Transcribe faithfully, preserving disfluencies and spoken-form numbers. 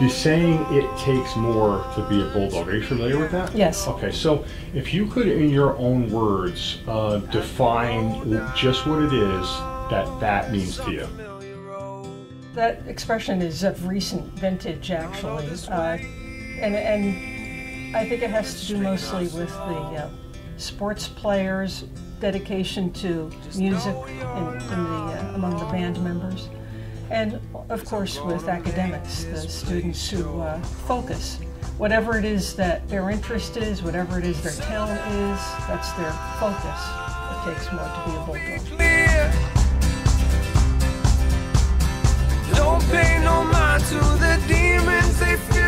You're saying it takes more to be a bulldog. Are you familiar with that? Yes. Okay, so if you could, in your own words, uh, define just what it is that that means to you. That expression is of recent vintage, actually, uh, and, and I think it has to do mostly with the uh, sports players' dedication to music in, in the, uh, among the band members. And, of course, with academics, the students who uh, focus. Whatever it is that their interest is, whatever it is their talent is, that's their focus. It takes more to be a bulldog. Don't pay no mind to the demons they feel.